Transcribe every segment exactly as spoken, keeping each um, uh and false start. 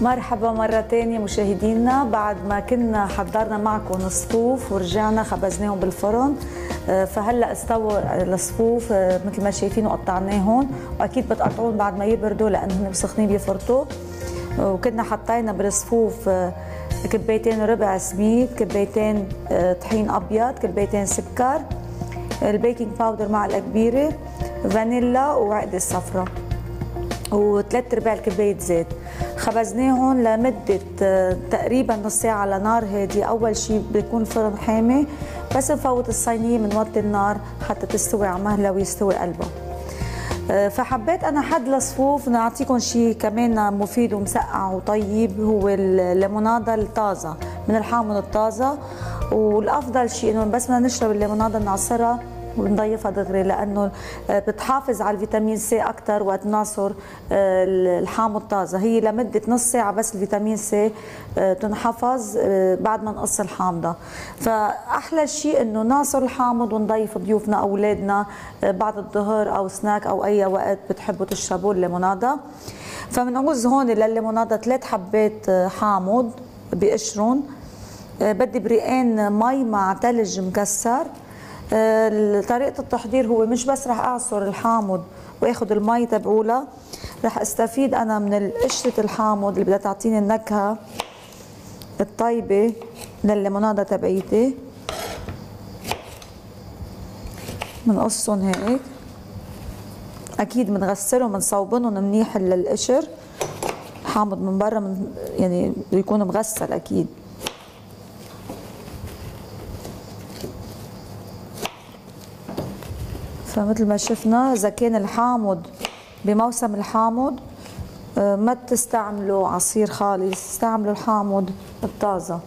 مرحبا مرة تانية مشاهدينا. بعد ما كنا حضرنا معكم الصفوف ورجعنا خبزناهم بالفرن، فهلا استوى الصفوف مثل ما شايفين وقطعناهم، واكيد بتقطعون بعد ما يبردوا لانهم سخنين بيفرطوا. وكنا حطينا بالصفوف كبايتين وربع سميد، كبايتين طحين ابيض، كبايتين سكر، البيكنج باودر معلقه كبيره، فانيلا وعقده صفراء، وثلاث ارباع كبايه زيت. خبزناهم لمده تقريبا نص ساعه على نار هاديه. اول شيء بيكون الفرن حامي، بس نفوت الصينيه بنوطي النار حتى تستوي على مهله ويستوي قلبها. فحبيت انا حد لصفوف نعطيكم شيء كمان مفيد ومسقع وطيب، هو الليموناده الطازه من الحامض الطازه. والافضل شيء انه بس بدنا نشرب الليموناده نعصرها ونضيفها دغري، لانه بتحافظ على الفيتامين سي اكثر وقت نعصر الحامض الطازه. هي لمده نص ساعه بس الفيتامين سي تنحفظ بعد ما نقص الحامضه. فاحلى شيء انه نعصر الحامض ونضيف ضيوفنا اولادنا بعد الظهر او سناك او اي وقت بتحبوا تشربوا الليموناده. فبنعوز هون للليموناده ثلاث حبات حامض بقشرهم، بدي بريقين مي مع ثلج مكسر. طريقة التحضير هو مش بس رح اعصر الحامض واخد المي تبعولها، رح استفيد انا من قشرة الحامض اللي بدها تعطيني النكهة الطيبة للليموناده تبعيتي. بنقصهم هيك، اكيد بنغسلهم بنصوبنهم منيح للقشر. الحامض من برا من يعني بيكون مغسل اكيد. فمثل ما شفنا اذا كان الحامض بموسم الحامض ما تستعملوا عصير خالص، استعملوا الحامض الطازه.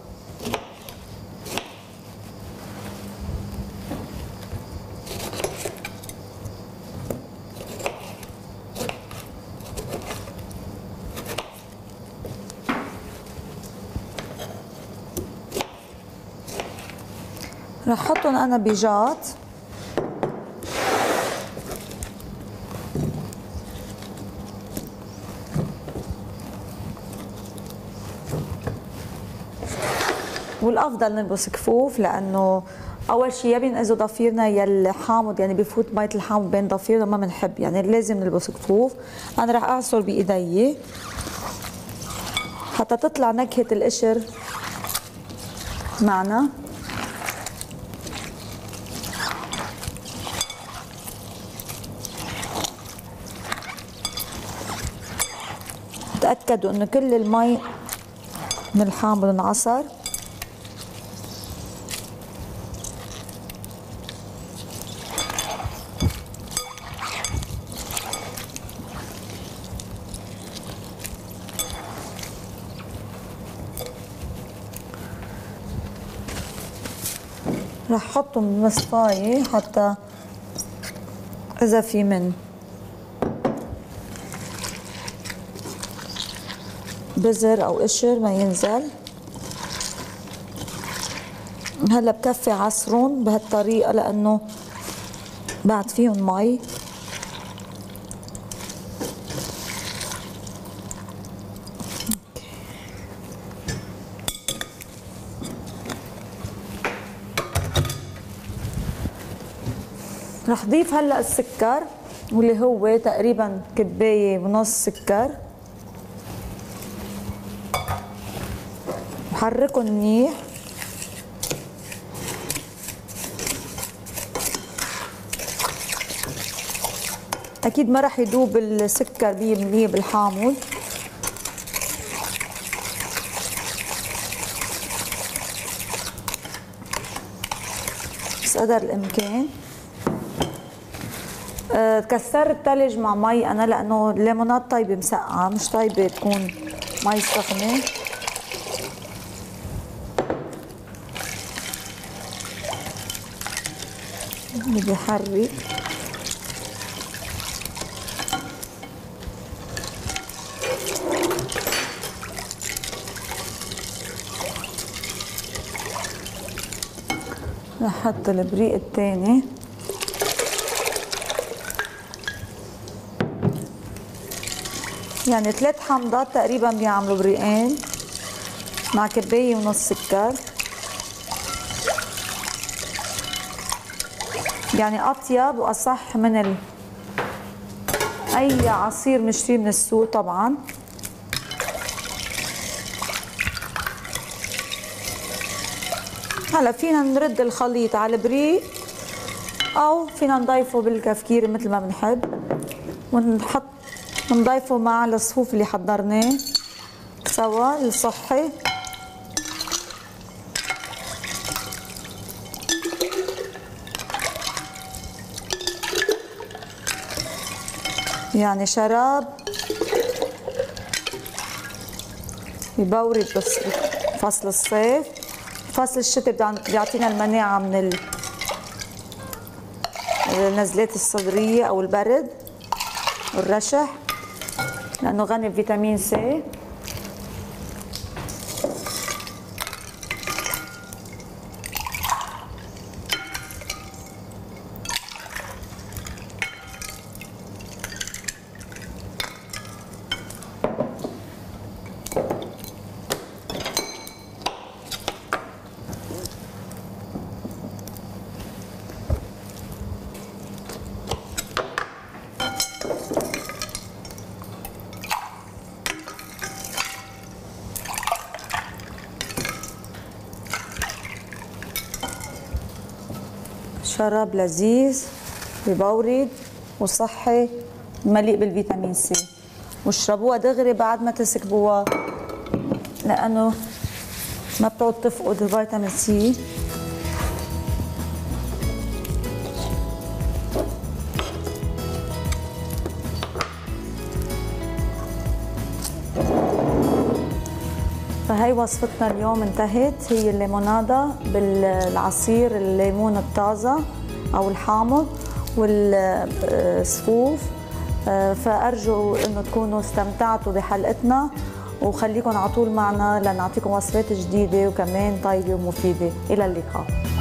رح احطهم انا بجات والافضل نلبس كفوف، لانه اول شيء يا بينأذوا ضفيرنا يا الحامض، يعني بفوت ميه الحامض بين ضفيرنا ما بنحب، يعني لازم نلبس كفوف. انا رح اعصر بايدي حتى تطلع نكهه القشر معنا. تاكدوا انه كل المي من الحامض انعصر. رح حطهم بمصفاية حتى إذا في من بزر أو قشر ما ينزل. هلا بكفي عصرهم بهالطريقة لأنه بعد فيهم مي. رح ضيف هلا السكر واللي هو تقريبا كبايه ونص سكر. بحركهم منيح. اكيد ما رح يذوب السكر مية بالمية بالحامض. بس قدر الامكان. تكسرت الثلج مع مي انا لانه الليمونات طيبه مسقعه، مش طيبه تكون مي سخنه. بدي احرك. رح احط البريق الثاني. يعني ثلاث حمضات تقريبا بيعملوا بريقان مع كبايه ونص سكر، يعني اطيب واصح من ال... اي عصير بنشتريه من السوق طبعا. هلا فينا نرد الخليط على البريق او فينا نضيفه بالكفكير مثل ما بنحب، ونحط نضيفه مع الصفوف اللي حضرناه سوا الصحي. يعني شراب يبورد فصل الصيف، فصل الشتاء بيعطينا المناعة من النزلات الصدرية أو البرد والرشح لأنه غني بفيتامين سي. شراب لذيذ ببورد وصحي مليء بالفيتامين سي، واشربوها دغري بعد ما تسكبوها لانه ما بتعود تفقد الفيتامين سي. فهي وصفتنا اليوم انتهت، هي الليمونادا بالعصير الليمون الطازة أو الحامض والصفوف. فأرجو أنه تكونوا استمتعتوا بحلقتنا، وخليكم على طول معنا لنعطيكم وصفات جديدة وكمان طيبة ومفيدة. إلى اللقاء.